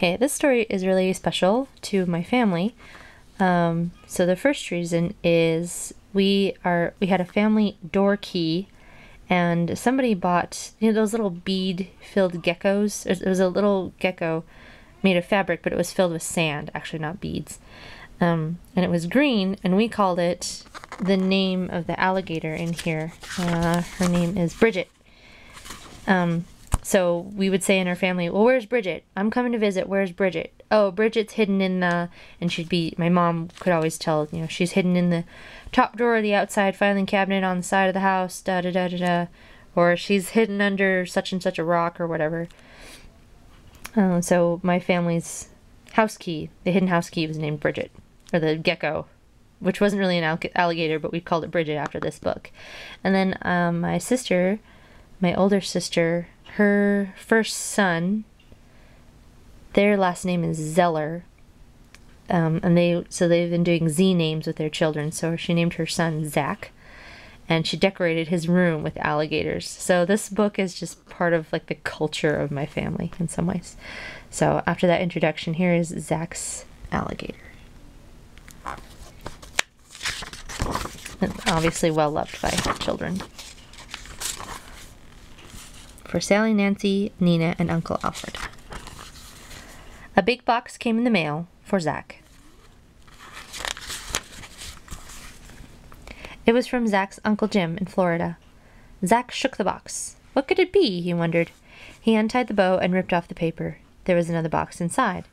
Okay, this story is really special to my family. So the first reason is we had a family door key, and somebody bought, you know, those little bead-filled geckos. It was a little gecko made of fabric, but it was filled with sand, actually not beads. And it was green, and we called it the name of the alligator in here. Her name is Bridget. So we would say in our family, well, where's Bridget? I'm coming to visit, where's Bridget? Oh, Bridget's hidden in the, and she'd be, my mom could always tell, you know, she's hidden in the top drawer of the outside filing cabinet on the side of the house, da-da-da-da-da, or she's hidden under such and such a rock or whatever. So my family's house key, the hidden house key, was named Bridget, or the gecko, which wasn't really an alligator, but we called it Bridget after this book. And then my sister, my older sister, her first son, their last name is Zeller, and they've been doing Z names with their children, so she named her son Zach, and she decorated his room with alligators. So this book is just part of like the culture of my family in some ways. So after that introduction, here is Zach's alligator. And obviously well loved by children. For Sally, Nancy, Nina, and Uncle Alfred. A big box came in the mail for Zach. It was from Zach's Uncle Jim in Florida. Zach shook the box. What could it be, he wondered. He untied the bow and ripped off the paper. There was another box inside.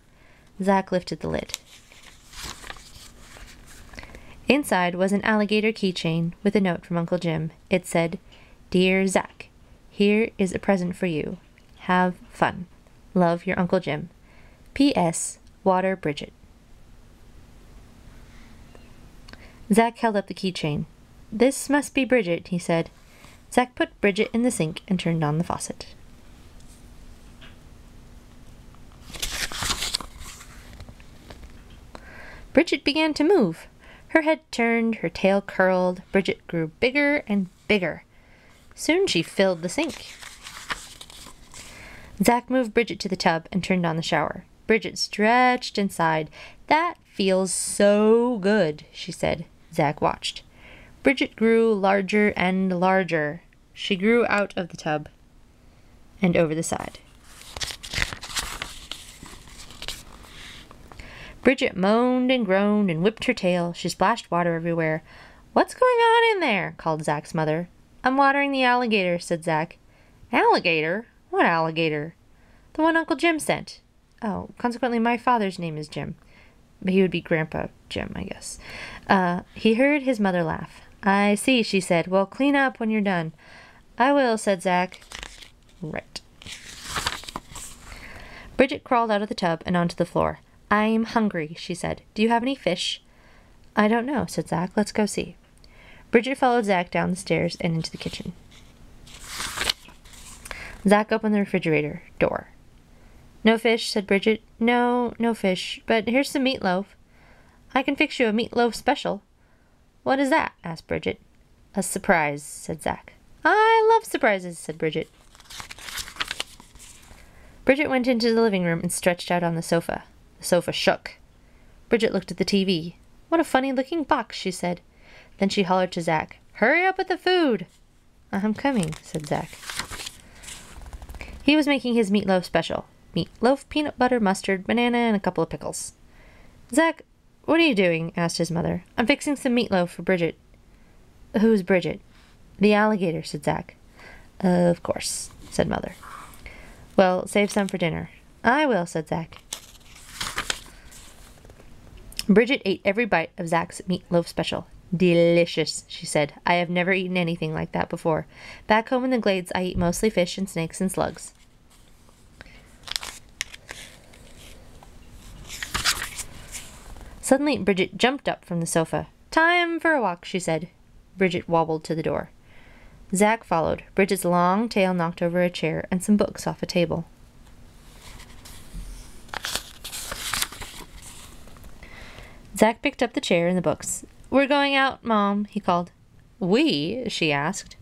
Zach lifted the lid. Inside was an alligator keychain with a note from Uncle Jim. It said, "Dear Zach, here is a present for you. Have fun. Love your Uncle Jim. P.S. Water Bridget." Zach held up the keychain. "This must be Bridget," he said. Zach put Bridget in the sink and turned on the faucet. Bridget began to move. Her head turned, her tail curled. Bridget grew bigger and bigger. Soon she filled the sink. Zach moved Bridget to the tub and turned on the shower. Bridget stretched and sighed. "That feels so good," she said. Zach watched. Bridget grew larger and larger. She grew out of the tub and over the side. Bridget moaned and groaned and whipped her tail. She splashed water everywhere. "What's going on in there?" called Zach's mother. "I'm watering the alligator," said Zach. "Alligator? What alligator?" "The one Uncle Jim sent." "Oh, consequently my father's name is Jim." But he would be Grandpa Jim, I guess. He heard his mother laugh. "I see," she said. "Well, clean up when you're done." "I will," said Zach. Right. Bridget crawled out of the tub and onto the floor. "I'm hungry," she said. "Do you have any fish?" "I don't know," said Zach. "Let's go see." Bridget followed Zach down the stairs and into the kitchen. Zach opened the refrigerator door. "No fish," said Bridget. No fish, but here's some meatloaf. I can fix you a meatloaf special." "What is that?" asked Bridget. "A surprise," said Zach. "I love surprises," said Bridget. Bridget went into the living room and stretched out on the sofa. The sofa shook. Bridget looked at the TV. "What a funny-looking box," she said. Then she hollered to Zach, "Hurry up with the food!" "I'm coming," said Zach. He was making his meatloaf special. Meatloaf, peanut butter, mustard, banana, and a couple of pickles. "Zach, what are you doing?" asked his mother. "I'm fixing some meatloaf for Bridget." "Who's Bridget?" "The alligator," said Zach. "Of course," said Mother. "Well, save some for dinner." "I will," said Zach. Bridget ate every bite of Zach's meatloaf special. "Delicious," she said. "I have never eaten anything like that before. Back home in the Glades, I eat mostly fish and snakes and slugs." Suddenly, Bridget jumped up from the sofa. "Time for a walk," she said. Bridget wobbled to the door. Zach followed. Bridget's long tail knocked over a chair and some books off a table. Zach picked up the chair and the books. "We're going out, Mom," he called. "We?" she asked.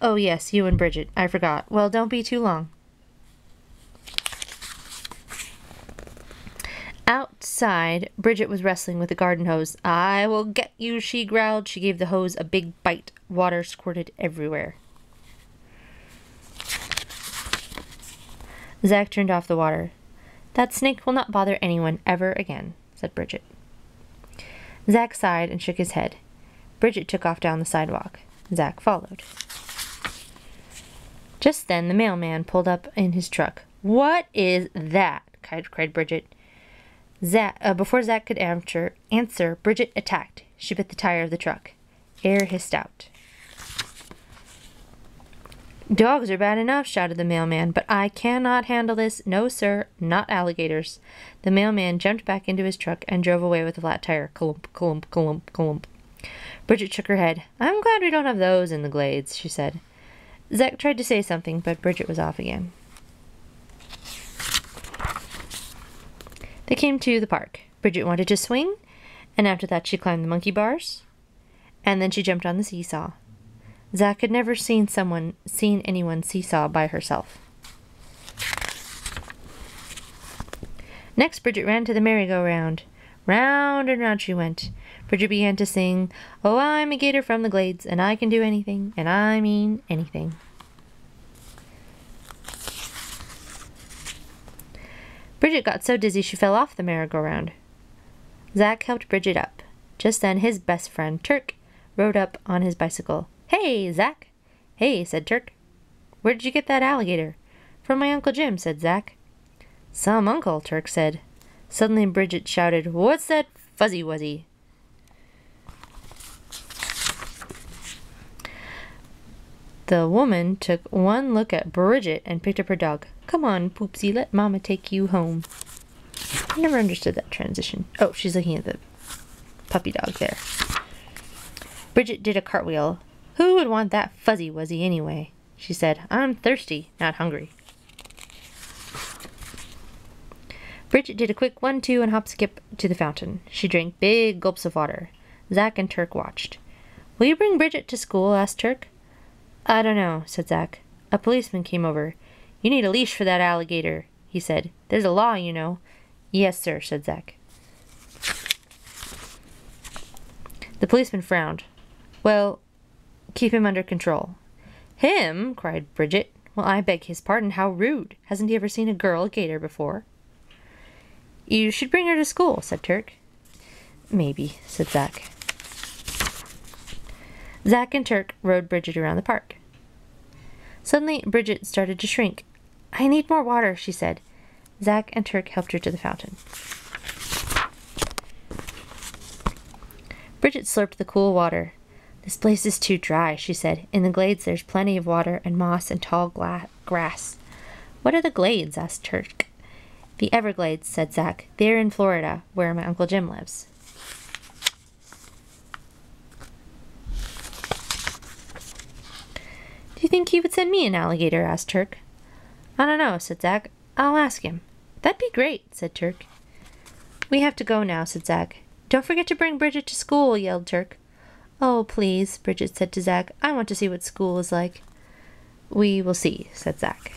Oh yes, you and Bridget. I forgot. Well, don't be too long." Outside, Bridget was wrestling with a garden hose. "I will get you," she growled. She gave the hose a big bite. Water squirted everywhere. Zack turned off the water. "That snake will not bother anyone ever again," said Bridget. Zack sighed and shook his head. Bridget took off down the sidewalk. Zack followed. Just then, the mailman pulled up in his truck. "What is that?" cried Bridget. Before Zack could answer, Bridget attacked. She bit the tire of the truck. Air hissed out. "Dogs are bad enough," shouted the mailman, "but I cannot handle this. No, sir, not alligators." The mailman jumped back into his truck and drove away with a flat tire. Clump, clump, clump, clump. Bridget shook her head. "I'm glad we don't have those in the glades," she said. Zack tried to say something, but Bridget was off again. They came to the park. Bridget wanted to swing, and after that she climbed the monkey bars, and then she jumped on the seesaw. Zack had never seen anyone seesaw by herself. Next, Bridget ran to the merry-go-round. Round and round she went. Bridget began to sing, "Oh, I'm a gator from the glades, and I can do anything, and I mean anything." Bridget got so dizzy she fell off the merry-go-round. Zack helped Bridget up. Just then, his best friend, Turk, rode up on his bicycle. "Hey, Zack." "Hey," said Turk. "Where did you get that alligator?" "From my Uncle Jim," said Zack. "Some uncle," Turk said. Suddenly, Bridget shouted, "What's that fuzzy wuzzy?" The woman took one look at Bridget and picked up her dog. "Come on, Poopsie, let Mama take you home." I never understood that transition. Oh, she's looking at the puppy dog there. Bridget did a cartwheel. "Who would want that fuzzy wuzzy anyway?" she said. "I'm thirsty, not hungry." Bridget did a quick 1-2 and hop skip to the fountain. She drank big gulps of water. Zack and Turk watched. "Will you bring Bridget to school?" asked Turk. "I don't know," said Zack. A policeman came over. "You need a leash for that alligator," he said. "There's a law, you know." "Yes, sir," said Zack. The policeman frowned. "Well, keep him under control." "Him?" cried Bridget. "Well, I beg his pardon. How rude. Hasn't he ever seen a girl gator before?" "You should bring her to school," said Turk. "Maybe," said Zack. Zack and Turk rode Bridget around the park. Suddenly, Bridget started to shrink. "I need more water," she said. Zack and Turk helped her to the fountain. Bridget slurped the cool water. "This place is too dry," she said. "In the glades there's plenty of water and moss and tall grass. "What are the glades?" asked Turk. "The Everglades," said Zack. "They're in Florida, where my Uncle Jim lives." "Do you think he would send me an alligator?" asked Turk. "I don't know," said Zack. "I'll ask him." "That'd be great," said Turk. "We have to go now," said Zack. "Don't forget to bring Bridget to school," yelled Turk. "Oh, please," Bridget said to Zack. "I want to see what school is like." "We will see," said Zack.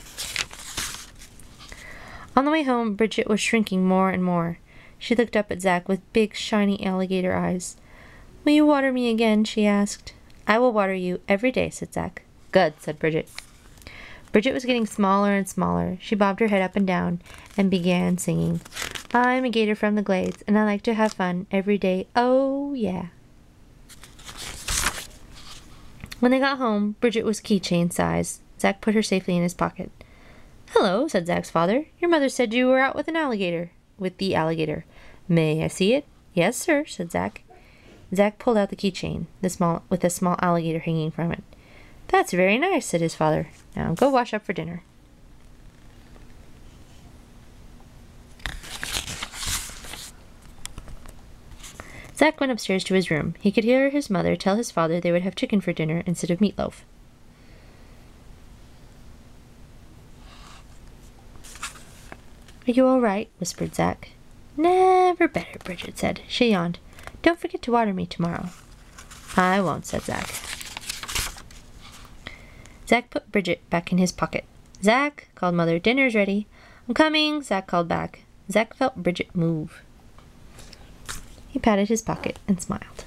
On the way home, Bridget was shrinking more and more. She looked up at Zack with big, shiny alligator eyes. "Will you water me again?" she asked. "I will water you every day," said Zack. "Good," said Bridget. Bridget was getting smaller and smaller. She bobbed her head up and down and began singing. "I'm a gator from the glades, and I like to have fun every day. Oh, yeah." When they got home, Bridget was keychain size. Zack put her safely in his pocket. "Hello," said Zack's father. "Your mother said you were out with an alligator." "With the alligator." "May I see it?" "Yes, sir," said Zack. Zack pulled out the keychain, with a small alligator hanging from it. "That's very nice," said his father. "Now go wash up for dinner." Zack went upstairs to his room. He could hear his mother tell his father they would have chicken for dinner instead of meatloaf. "Are you all right?" whispered Zack. "Never better," Bridget said. She yawned. "Don't forget to water me tomorrow." "I won't," said Zack. Zack put Bridget back in his pocket. "Zack," called Mother, "dinner's ready." "I'm coming," Zack called back. Zack felt Bridget move. He patted his pocket and smiled.